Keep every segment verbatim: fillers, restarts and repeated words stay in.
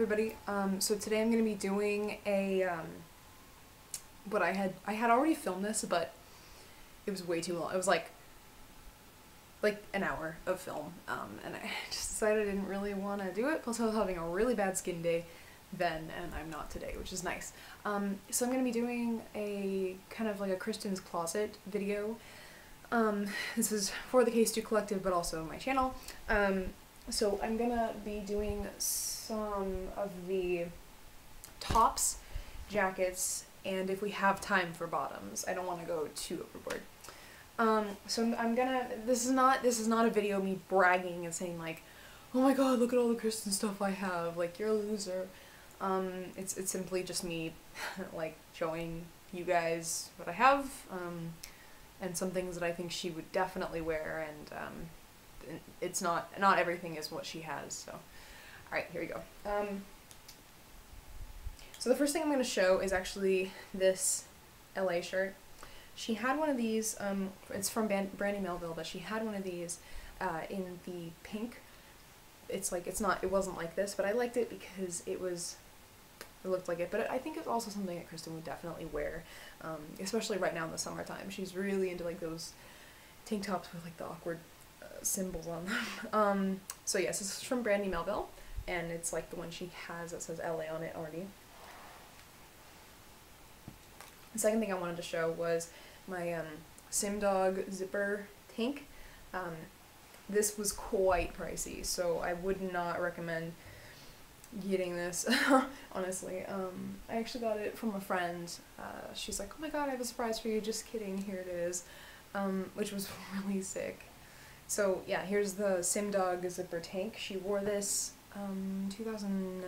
everybody. Um, so today I'm going to be doing a, um, what I had, I had already filmed this, but it was way too long. It was like, like an hour of film, um, and I just decided I didn't really want to do it, plus I was having a really bad skin day then, and I'm not today, which is nice. Um, so I'm going to be doing a kind of like a Kristen's Closet video. Um, this is for the KStew Collective, but also my channel. Um, so I'm going to be doing some of the tops, jackets, and if we have time for bottoms. I don't want to go too overboard. Um, so I'm, I'm gonna, this is not, this is not a video of me bragging and saying like, oh my god, look at all the Kristen stuff I have, like, you're a loser. Um, it's, it's simply just me, like, showing you guys what I have, um, and some things that I think she would definitely wear, and, um, it's not, not everything is what she has, so. Alright, here we go. Um, so the first thing I'm gonna show is actually this L A shirt. She had one of these, um, it's from Brandy Melville, but she had one of these uh, in the pink. It's like, it's not, it wasn't like this, but I liked it because it was, it looked like it. But I think it's also something that Kristen would definitely wear, um, especially right now in the summertime. She's really into like those tank tops with like the awkward uh, symbols on them. um, so yes, this is from Brandy Melville, and it's like the one she has that says L A on it already. The second thing I wanted to show was my um, SimDog zipper tank. Um, this was quite pricey, so I would not recommend getting this, honestly. Um, I actually got it from a friend. Uh, she's like, oh my god, I have a surprise for you, just kidding, here it is, um, which was really sick. So yeah, here's the SimDog zipper tank. She wore this um, two thousand,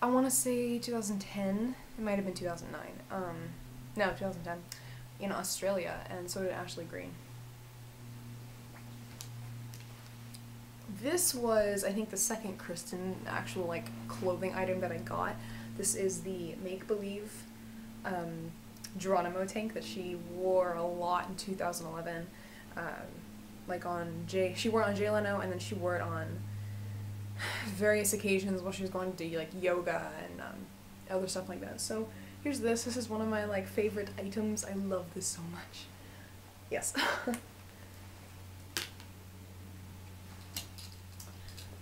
I want to say two thousand ten, it might have been two thousand nine, um, no, two thousand ten, in Australia, and so did Ashley Greene. This was, I think, the second Kristen actual, like, clothing item that I got. This is the Make Believe um, Geronimo tank that she wore a lot in two thousand eleven, um, like on Jay, she wore it on Jay Leno, and then she wore it on various occasions while she was going to do, like, yoga and um, other stuff like that. So here's this. This is one of my, like, favorite items. I love this so much. Yes.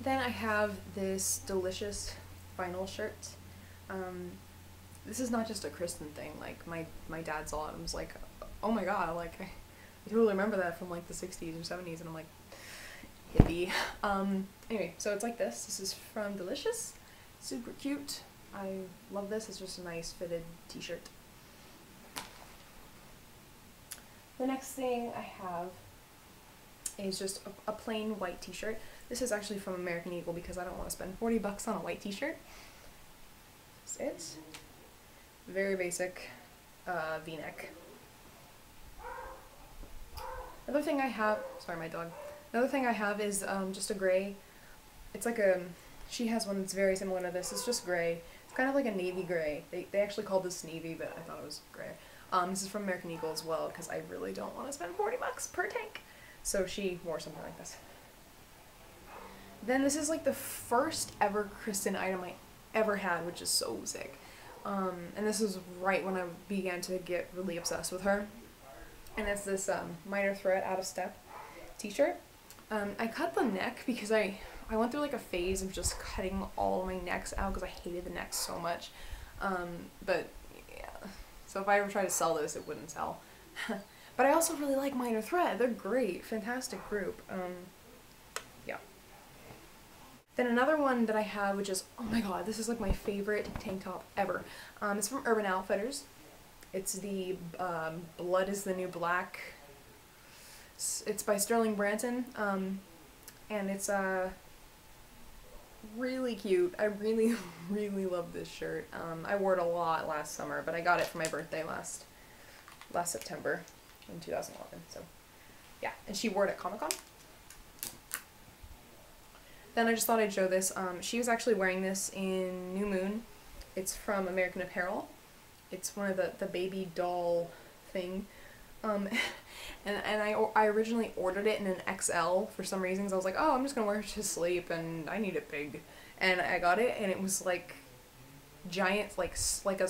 Then I have this Delicious vinyl shirt. Um, this is not just a Kristen thing. Like, my, my dad saw it and was like, oh my god, like, I, I totally remember that from, like, the sixties or seventies, and I'm like, hippie. Um, anyway, so it's like this. This is from Delicious. Super cute. I love this. It's just a nice fitted t-shirt. The next thing I have is just a, a plain white t-shirt. This is actually from American Eagle because I don't want to spend forty bucks on a white t-shirt. That's it. Very basic uh, v-neck. Another thing I have, sorry my dog. Another thing I have is um, just a gray, it's like a, she has one that's very similar to this, it's just gray. It's kind of like a navy gray. They, they actually called this navy, but I thought it was gray. Um, this is from American Eagle as well, because I really don't want to spend forty bucks per tank. So she wore something like this. Then this is like the first ever Kristen item I ever had, which is so sick. Um, and this is right when I began to get really obsessed with her. And it's this um, Minor Threat, Out of Step t-shirt. Um, I cut the neck because I, I went through like a phase of just cutting all my necks out because I hated the neck so much. Um, but yeah, so if I ever tried to sell this, it wouldn't sell. But I also really like Minor Threat. They're great, fantastic group. Um, yeah. Then another one that I have, which is, oh my god, this is like my favorite tank top ever. Um, it's from Urban Outfitters. It's the um, Blood is the New Black. It's by Sterling Branton, um, and it's uh, really cute. I really, really love this shirt. Um, I wore it a lot last summer, but I got it for my birthday last last September in two thousand eleven, so yeah. And she wore it at Comic-Con. Then I just thought I'd show this. Um, she was actually wearing this in New Moon. It's from American Apparel. It's one of the, the baby doll thing. Um, and and I, I originally ordered it in an X L for some reason, because I was like, oh, I'm just going to wear it to sleep, and I need it big. And I got it, and it was like giant, like, like a,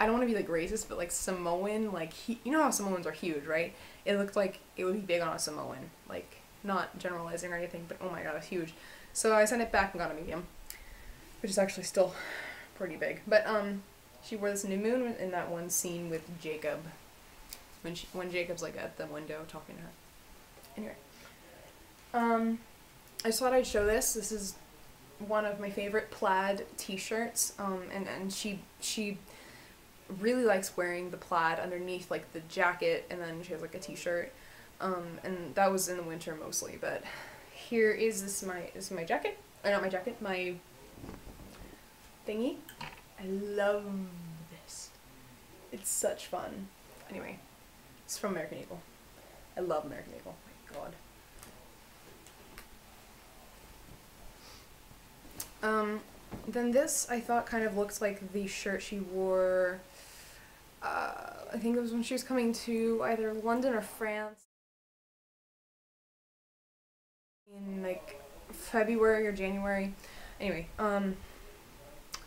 I don't want to be like racist, but like Samoan, like, he, you know how Samoans are huge, right? It looked like it would be big on a Samoan, like, not generalizing or anything, but oh my god, it's huge. So I sent it back and got a medium, which is actually still pretty big. But um, she wore this New Moon in that one scene with Jacob, when she, when Jacob's like at the window talking to her. Anyway, um, I just thought I'd show this. This is one of my favorite plaid t-shirts, um, and, and she, she really likes wearing the plaid underneath, like, the jacket, and then she has, like, a t-shirt, um, and that was in the winter mostly, but here is this my, this is my jacket, or not my jacket, my thingy. I love this. It's such fun. Anyway, it's from American Eagle. I love American Eagle. Oh my god. Um, then this, I thought, kind of looked like the shirt she wore, uh, I think it was when she was coming to either London or France in, like, February or January. Anyway, um,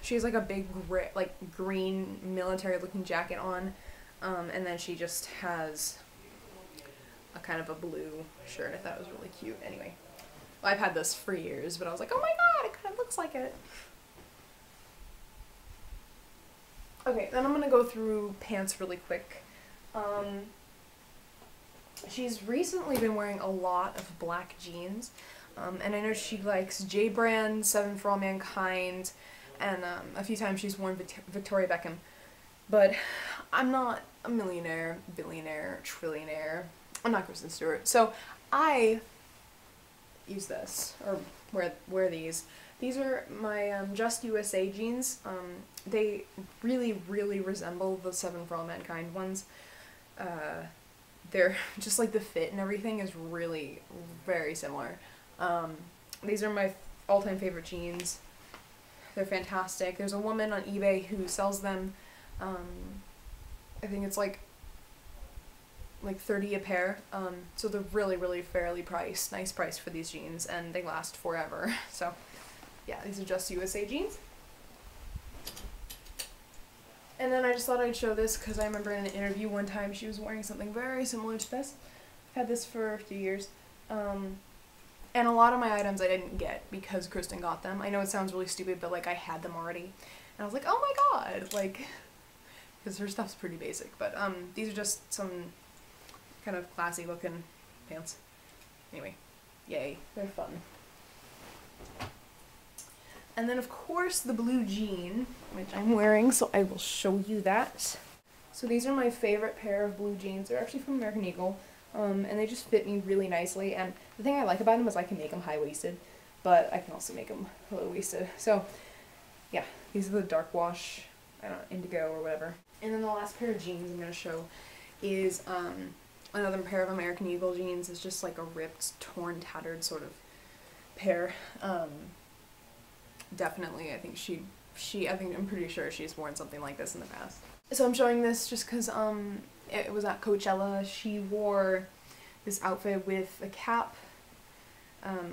she has, like, a big, gri like, green military-looking jacket on, um, and then she just has a kind of a blue shirt. I thought it was really cute. Anyway, well, I've had this for years, but I was like, oh my god, it kind of looks like it. Okay, then I'm gonna go through pants really quick. Um, she's recently been wearing a lot of black jeans, um, and I know she likes J Brand, Seven for All Mankind, and um, a few times she's worn Vic Victoria Beckham. But I'm not a millionaire, billionaire, trillionaire. I'm not Kristen Stewart, so I use this, or wear, wear these. These are my um, Just U S A jeans. Um, they really, really resemble the Seven for All Mankind ones. Uh, they're just like the fit and everything is really very similar. Um, these are my all-time favorite jeans. They're fantastic. There's a woman on eBay who sells them. Um, I think it's like like thirty a pair, um, so they're really, really fairly priced, nice price for these jeans, and they last forever, so yeah, these are Just U S A jeans. And then I just thought I'd show this because I remember in an interview one time she was wearing something very similar to this. I've had this for a few years, um, and a lot of my items I didn't get because Kristen got them. I know it sounds really stupid, but like I had them already, and I was like, oh my god, like, because her stuff's pretty basic, but um, these are just some kind of classy looking pants. Anyway, yay, they're fun. And then of course the blue jean, which I'm wearing, so I will show you that. So these are my favorite pair of blue jeans. They're actually from American Eagle, um, and they just fit me really nicely, and the thing I like about them is I can make them high-waisted, but I can also make them low-waisted. So yeah, these are the dark wash, I don't know, indigo or whatever. And then the last pair of jeans I'm going to show is um, another pair of American Eagle jeans. Is just like a ripped, torn, tattered sort of pair. Um, definitely, I think she, she, I think, I'm pretty sure she's worn something like this in the past. So I'm showing this just because um, it was at Coachella. She wore this outfit with a cap, um,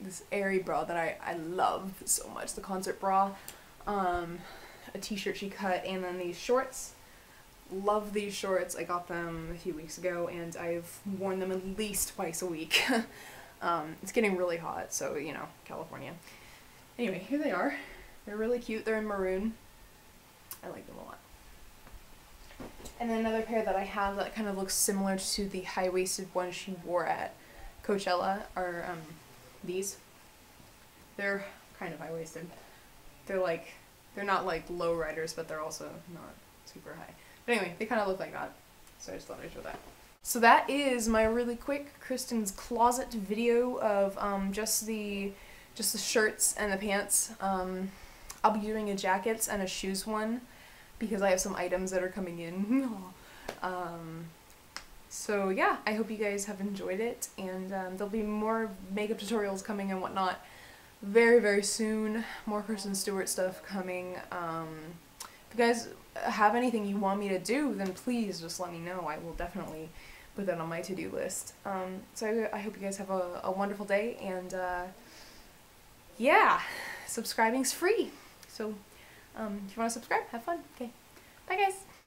this airy bra that I, I love so much, the concert bra, um, a t-shirt she cut, and then these shorts. Love these shorts. I got them a few weeks ago, and I've worn them at least twice a week. um, it's getting really hot, so, you know, California. Anyway, here they are. They're really cute. They're in maroon. I like them a lot. And then another pair that I have that kind of looks similar to the high-waisted one she wore at Coachella are um, these. They're kind of high-waisted. They're like, they're not like low riders, but they're also not super high. But anyway, they kind of look like that, so I just thought I'd show that. So that is my really quick Kristen's closet video of um, just the just the shirts and the pants. Um, I'll be doing a jackets and a shoes one because I have some items that are coming in. um, so yeah, I hope you guys have enjoyed it, and um, there'll be more makeup tutorials coming and whatnot very, very soon. More Kristen Stewart stuff coming. Um, If you guys have anything you want me to do, then please just let me know. I will definitely put that on my to-do list. Um, so I hope you guys have a, a wonderful day, and uh, yeah, subscribing's free. So um, if you want to subscribe, have fun. Okay, bye guys.